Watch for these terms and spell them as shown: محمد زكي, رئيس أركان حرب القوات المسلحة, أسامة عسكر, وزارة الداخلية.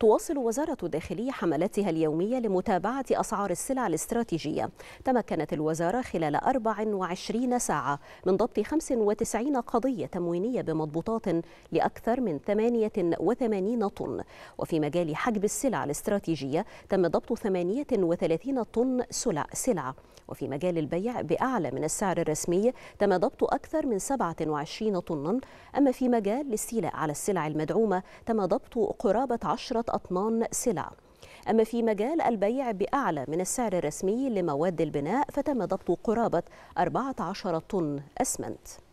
تواصل وزارة الداخلية حملاتها اليومية لمتابعة أسعار السلع الاستراتيجية. تمكنت الوزارة خلال 24 ساعة من ضبط 95 قضية تموينية بمضبوطات لأكثر من 88 طن. وفي مجال حجب السلع الاستراتيجية تم ضبط 38 طن سلع. وفي مجال البيع بأعلى من السعر الرسمي تم ضبط أكثر من 27 طنا. أما في مجال الاستيلاء على السلع المدعومة تم ضبط قرابة 10 أطنان سلع. أما في مجال البيع بأعلى من السعر الرسمي لمواد البناء فتم ضبط قرابة 14 طن أسمنت.